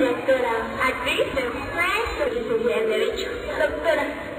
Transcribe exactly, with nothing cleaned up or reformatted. Doctora, agradecemos. Solicité el derecho. Doctora.